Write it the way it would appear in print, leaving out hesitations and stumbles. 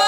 Oh!